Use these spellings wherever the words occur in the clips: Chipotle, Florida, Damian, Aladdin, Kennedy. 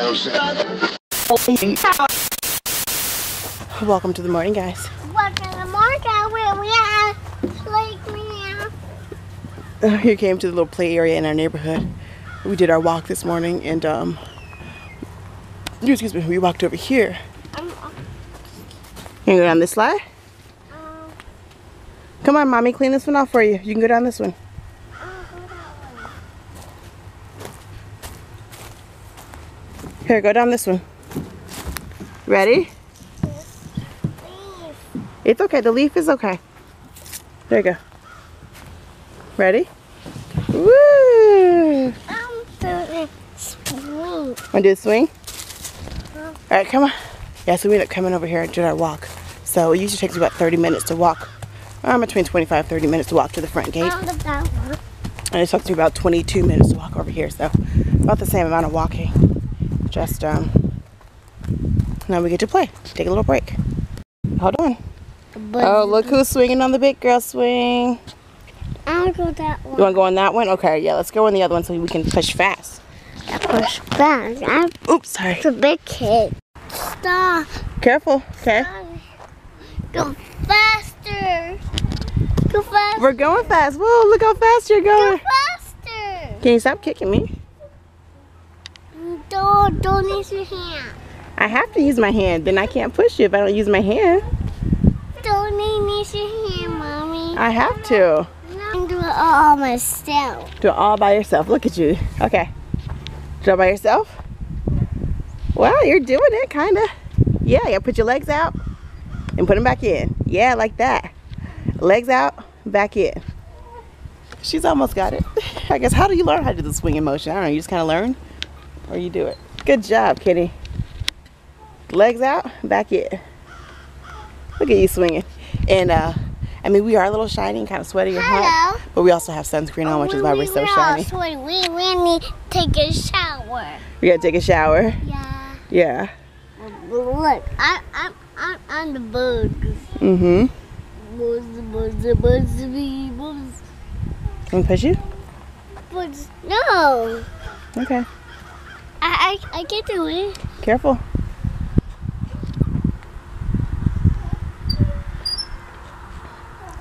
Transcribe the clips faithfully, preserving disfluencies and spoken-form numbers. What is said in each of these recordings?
Welcome to the morning, guys. Welcome to the morning where we are playing now. Here came to the little play area in our neighborhood. We did our walk this morning, and um, excuse me, we walked over here. Um, you can go down this slide. Um, Come on, mommy, clean this one off for you. You can go down this one. Here, go down this one. Ready? It's okay. The leaf is okay. There you go. Ready? Woo! I'm doing a swing. Wanna do a swing? All right, come on. Yeah, so we ended up coming over here and did our walk. So it usually takes about thirty minutes to walk. Um, between twenty-five, thirty minutes to walk to the front gate. And it took me about twenty-two minutes to walk over here. So about the same amount of walking. Just, um, now we get to play. Take a little break. Hold on. But oh, look who's swinging on the big girl swing. I'll go that one. You want to go on that one? Okay, yeah, let's go on the other one so we can push fast. I push fast. I'm Oops, sorry. It's a big kid. Stop. Careful, okay. Go faster. Go faster. We're going fast. Whoa, look how fast you're going. Go faster. Can you stop kicking me? Don't, don't use your hand. I have to use my hand. Then I can't push you if I don't use my hand. Don't use your hand, Mommy. I have I'm to. I can do it all myself. Do it all by yourself. Look at you. Okay. Do it by yourself? Well, you're doing it, kind of. Yeah, you put your legs out and put them back in. Yeah, like that. Legs out, back in. She's almost got it. I guess, how do you learn how to do the swinging motion? I don't know. You just kind of learn. Or you do it. Good job, Kennedy. Legs out, back in. Look at you swinging. And uh, I mean, we are a little shiny and kind of sweaty and hot, but we also have sunscreen on, which is why we're so shiny. We really need to take a shower. We gotta take a shower. Yeah. Yeah. Look, I, I'm, I'm, I'm the bugs. Mm-hmm. Bugs, bugs, bugs, bugs. Can we push you? Bugs. No. Okay. I, I, I can do it. Careful.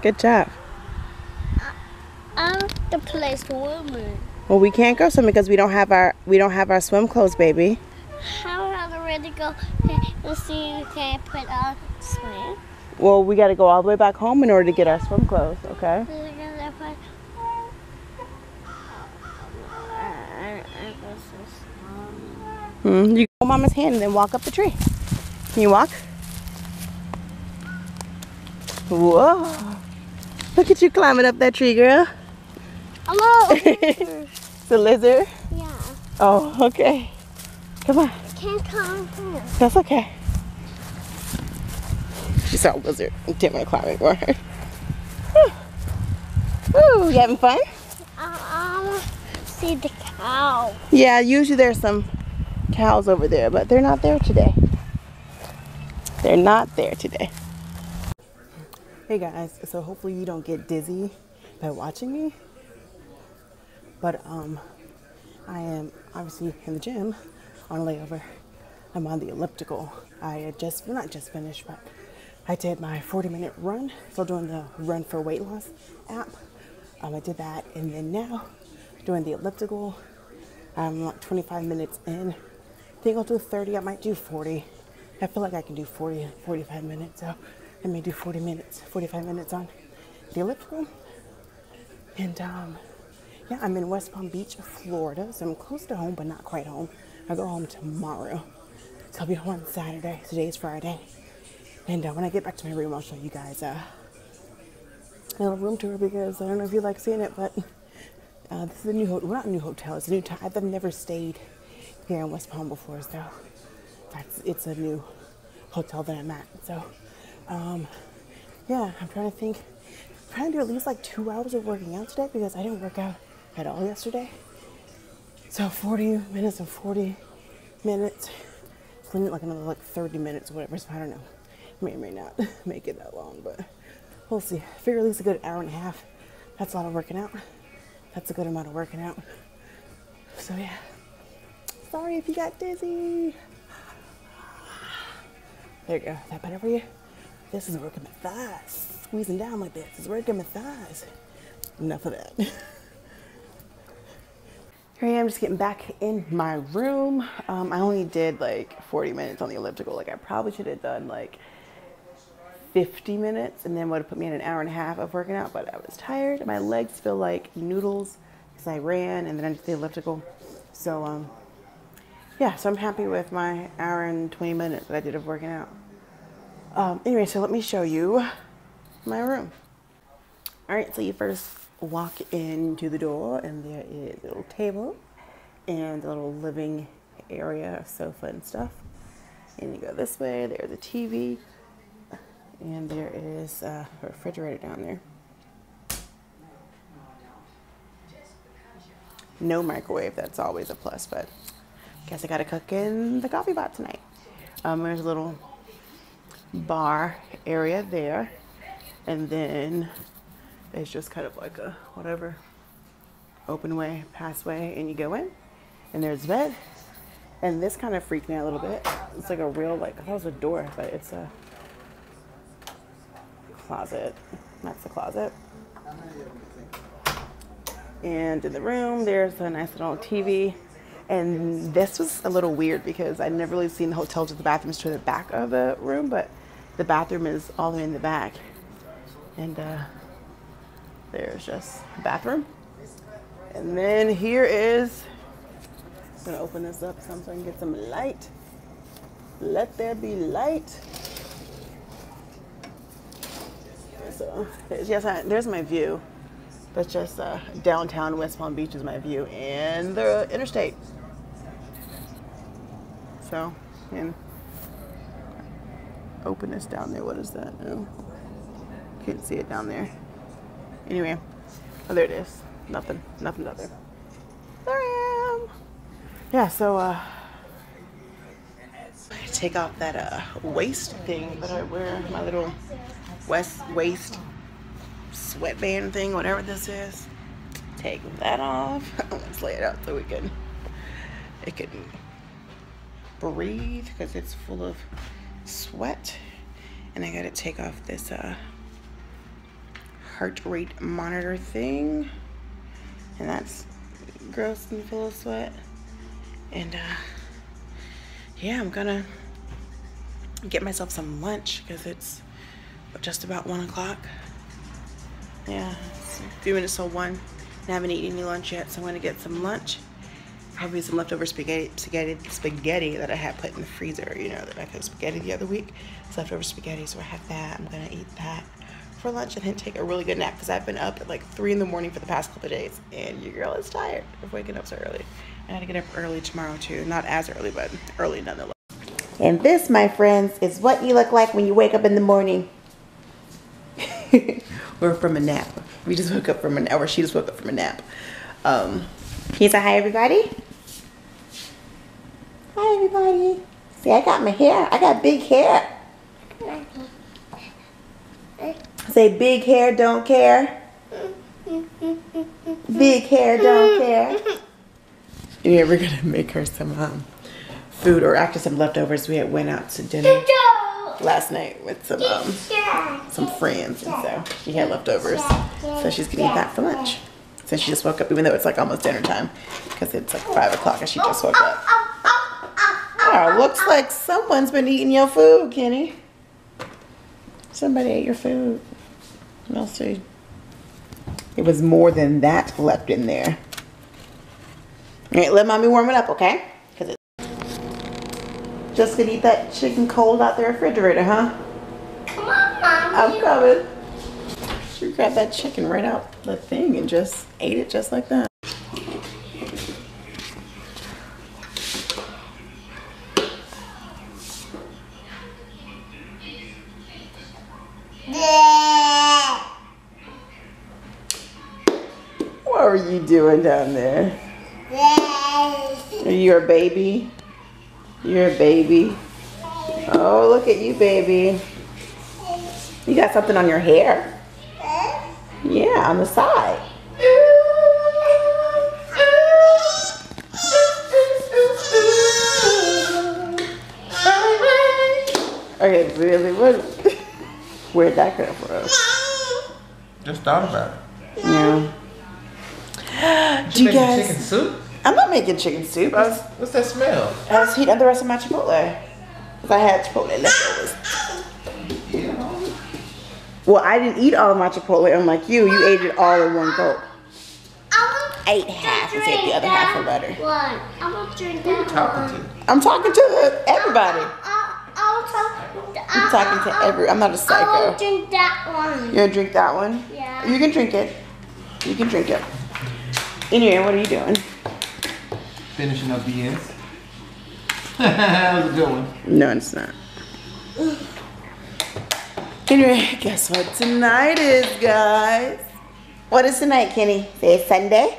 Good job. I, I'm the place swimmer. Well, we can't go swimming because we don't have our we don't have our swim clothes, baby. How am I ready to go? Let's see if we can put on swim. Well, we got to go all the way back home in order to get our swim clothes. Okay. Mm-hmm. You hold Mama's hand and then walk up the tree. Can you walk? Whoa. Look at you climbing up that tree, girl. Hello. It's a lizard? Yeah. Oh, okay. Come on. I can't climb through. That's okay. She saw a lizard. I didn't want to climb anymore. Ooh, you having fun? I want to see the cow. Yeah, usually there's some cows over there, but they're not there today. They're not there today. Hey guys, so hopefully you don't get dizzy by watching me, but um, I am obviously in the gym on a layover. I'm on the elliptical. I had just, well, not just finished, but I did my forty minute run. So doing the Run for Weight Loss app, um, I did that, and then now doing the elliptical. I'm like twenty-five minutes in. I think I'll do thirty, I might do forty. I feel like I can do forty, forty-five minutes, so I may do forty minutes, forty-five minutes on the elliptical. And um, yeah, I'm in West Palm Beach, Florida, so I'm close to home, but not quite home. I go home tomorrow, so I'll be home on Saturday. Today's Friday. And uh, when I get back to my room, I'll show you guys uh, a little room tour, because I don't know if you like seeing it, but uh, this is a new hotel, well, not a new hotel, it's a new time. I've never stayed here in West Palm before, so that's, it's a new hotel that I'm at. So, um, yeah, I'm trying to think. I'm trying to do at least like two hours of working out today, because I didn't work out at all yesterday. So forty minutes and forty minutes. So I need like another like thirty minutes or whatever, so I don't know. May or may not make it that long, but we'll see. I figure at least a good hour and a half. That's a lot of working out. That's a good amount of working out. So yeah. Sorry if you got dizzy. There you go. That better for you? This is working my thighs. Squeezing down like this is working my thighs. Enough of that. Here I am, just getting back in my room. Um, I only did like forty minutes on the elliptical. Like I probably should have done like fifty minutes and then would have put me in an hour and a half of working out, but I was tired. My legs feel like noodles because I ran and then I did the elliptical. So um, yeah, so I'm happy with my hour and twenty minutes that I did of working out. Um, anyway, so let me show you my room. All right, so you first walk into the door and there is a little table and a little living area, sofa and stuff. And you go this way, there's a T V and there is a refrigerator down there. No microwave, that's always a plus, but I guess I gotta cook in the coffee pot tonight. Um, there's a little bar area there. And then it's just kind of like a whatever, open way, passway, and you go in. And there's a bed. And this kind of freaked me out a little bit. It's like a real, like, I thought it was a door, but it's a closet. That's the closet. And in the room, there's a nice little T V. And this was a little weird because I'd never really seen the hotels with the bathrooms to the back of the room, but the bathroom is all the way in the back. And uh, there's just a bathroom. And then here is, I'm gonna open this up so I can get some light. Let there be light. So there's, yes, I, there's my view. That's just uh, downtown West Palm Beach is my view and the interstate. So, and open this down there. What is that? Oh, can't see it down there. Anyway, oh, there it is. Nothing, nothing out there. There I am. Yeah, so uh, I take off that uh, waist thing that I wear, my little west waist sweatband thing, whatever this is. Take that off. Let's lay it out so we can, it can breathe because it's full of sweat. And I gotta take off this uh, heart rate monitor thing. And that's gross and full of sweat. And uh, yeah, I'm gonna get myself some lunch because it's just about one o'clock. Yeah, it's a few minutes till one. I haven't eaten any lunch yet, so I'm gonna get some lunch. Probably some leftover spaghetti, spaghetti, spaghetti that I had put in the freezer. You know, that I cooked spaghetti the other week. It's leftover spaghetti, so I have that. I'm gonna eat that for lunch and then take a really good nap because I've been up at like three in the morning for the past couple of days, and your girl is tired of waking up so early. I gotta get up early tomorrow too. Not as early, but early nonetheless. And this, my friends, is what you look like when you wake up in the morning. Or from a nap. We just woke up from a nap, or she just woke up from a nap. Um, can you say hi, everybody? Hi, everybody. See, I got my hair. I got big hair. Say, big hair don't care. Big hair don't care. Yeah, we're gonna make her some um, food, or after some leftovers. We had went out to dinner last night with some um, some friends, and so she had leftovers, so she's gonna eat that for lunch. So she just woke up, even though it's like almost dinner time, because it's like five o'clock and she just woke up. Oh, looks like someone's been eating your food, Kenny. Somebody ate your food. I'll see. It was more than that left in there. All right, let mommy warm it up, okay? Cause it's just gonna eat that chicken cold out the refrigerator, huh? Come on, mommy. I'm coming. She grabbed that chicken right out the thing and just ate it just like that. What were you doing down there? You're a baby. You're a baby. Oh, look at you, baby. You got something on your hair. Yeah, on the side. Okay, really, what? Where'd that come from? Just thought about it. Yeah. Do you guys making chicken soup? I'm not making chicken soup. What's, what's that smell? I was heating up the rest of my chipotle. Cause I had chipotle leftovers. Yeah. Well, I didn't eat all of my chipotle. Unlike you, you ate it all in one gulp. I ate half and said the other half for butter. One. I'm gonna drink that. Who are you talking one. to? I'm talking to everybody. I'm talking to every. I'm not a psycho. I won't drink that one. You're gonna drink that one? Yeah. You can drink it. You can drink it. Anyway, what are you doing? Finishing up the ends. That was a good one. No, it's not. Anyway, guess what tonight is, guys? What is tonight, Kenny? Say Sunday.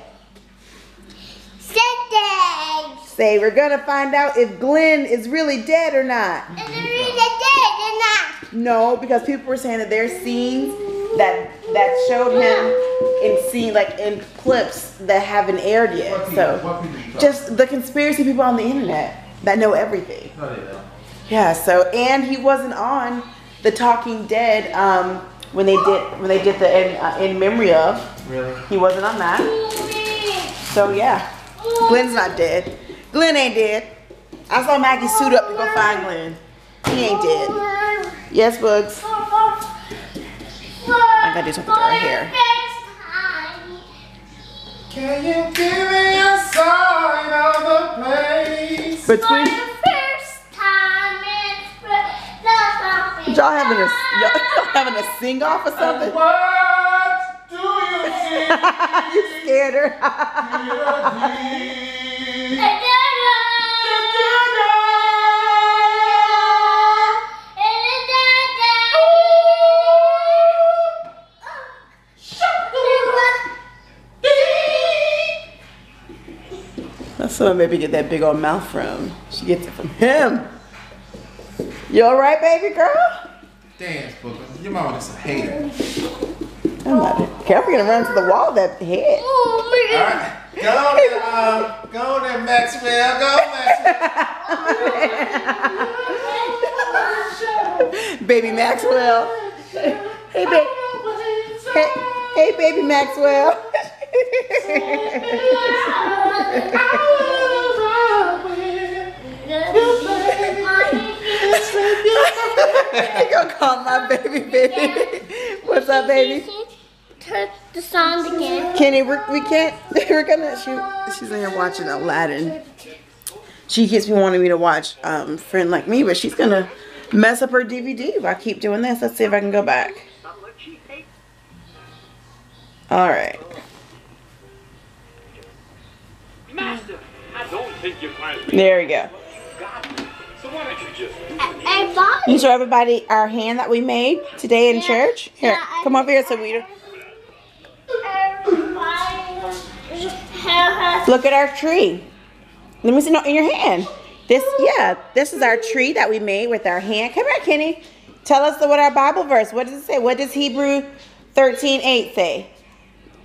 Sunday. Say we're gonna find out if Glenn is really dead or not. Is he really dead or not? No, because people were saying that there's scenes that that showed him in scene like in clips that haven't aired yet. So just the conspiracy people on the internet that know everything. Oh, yeah. Yeah. So and he wasn't on The Talking Dead um, when they did when they did the in, uh, in memory of. Really? He wasn't on that. So yeah. Glenn's not dead. Glenn ain't dead. I saw Maggie suit up to go find Glenn. He ain't dead. Yes, Bugs. I gotta do something to her hair. Can you give me a sign of the place? Between for the first time it's the y'all having a y'all having a sing off or something? And what do you see? You scared her. That's where maybe get that big old mouth from. She gets it from him. You alright, baby girl? Dance, Booker. Your mama is a hater. I'm not a, careful, you're gonna run to the wall with that head. Alright. Go there, uh, go there, Maxwell. Go, Maxwell. Baby Maxwell. Hey, baby. Hey, hey, baby Maxwell. You gonna call my baby, baby. What's up, baby? Turn the song again. Kenny, we're, we can't. We're gonna. She, she's in here watching Aladdin. She keeps me wanting me to watch um, Friend Like Me, but she's gonna mess up her D V D if I keep doing this. Let's see if I can go back. All right. Master, I don't think you find me. There we go. So why don't you just everybody. Can you show everybody our hand that we made today in yeah. church? Here, yeah, come I, over here, so we look at our tree. Let me see. No, in your hand. This, yeah, this is our tree that we made with our hand. Come here, Kenny. Tell us what our Bible verse. What does it say? What does Hebrews thirteen eight say?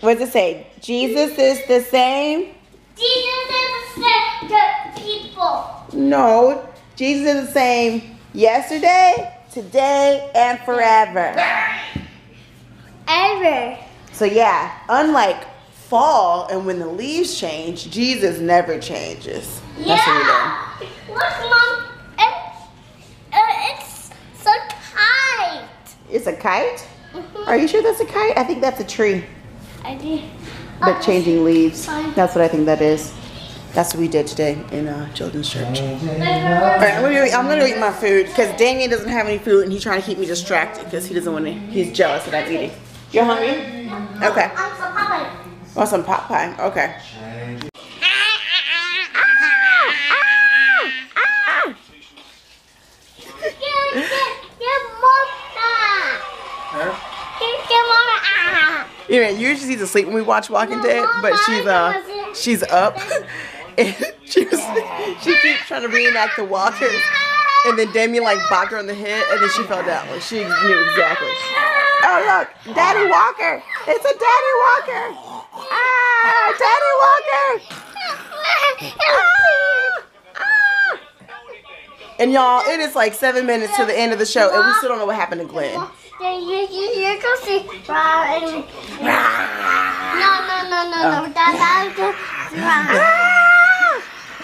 What does it say? Jesus is the same. Jesus is the same to people. No, Jesus is the same yesterday, today, and forever. Ever. So yeah, unlike fall and when the leaves change, Jesus never changes. Yeah. That's what we do. Look, Mom, it's, uh, it's a kite. It's a kite? Mm-hmm. Are you sure that's a kite? I think that's a tree. I do. But changing leaves. That's what I think that is. That's what we did today in uh, children's church. All right, I'm gonna, I'm gonna eat my food because Damian doesn't have any food and he's trying to keep me distracted because he doesn't want to. He's jealous that I'm eating. You're hungry? Okay. I want some pot pie. Want some pot pie? Okay. Anyway, usually she's asleep when we watch Walking Dead, but she's uh she's up and she was, she keeps trying to reenact the walkers, and then Damian like bopped her on the head and then she fell down. Like she knew exactly. Oh look, Daddy Walker! It's a Daddy Walker! Ah, Daddy Walker! Ah, ah. And y'all, it is like seven minutes to the end of the show, and we still don't know what happened to Glenn. Yeah, you, you, you're gonna see. No, no, no, no, no. Oh. That, ah, ah,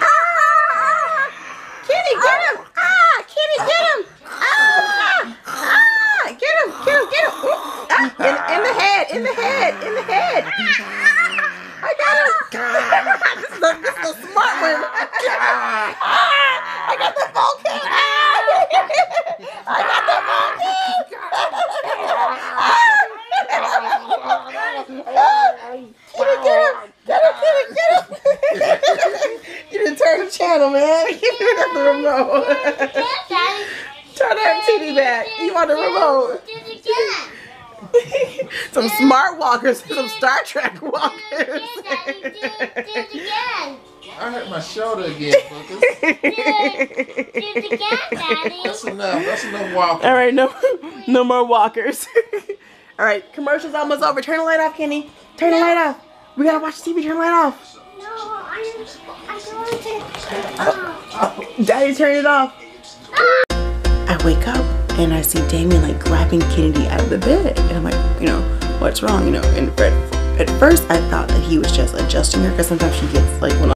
ah. Kitty, get him! Ah, Kitty, get him! Ah, ah, get him, get him, get him! Ah, in, in the head, in the head, in the head! Ah, I got him! This is a, this is a smart one. Ah, I got the ball king! Ah, I got the ball king! Channel, man. Give me the remote. Turn that titty back. You want the remote. Some smart walkers. Some Star Trek walkers. I hurt my shoulder again, fuckers. That's enough. That's enough walking. All right, no, no more walkers. All right, commercial's almost over. Turn the light off, Kenny. Turn the light off. We gotta watch T V. Turn the light off. No, I don't want to turn it off. Daddy, turn it off. Ah! I wake up and I see Damian like grabbing Kennedy out of the bed. And I'm like, you know, what's wrong? You know, and at, at first I thought that he was just adjusting her because sometimes she gets like, when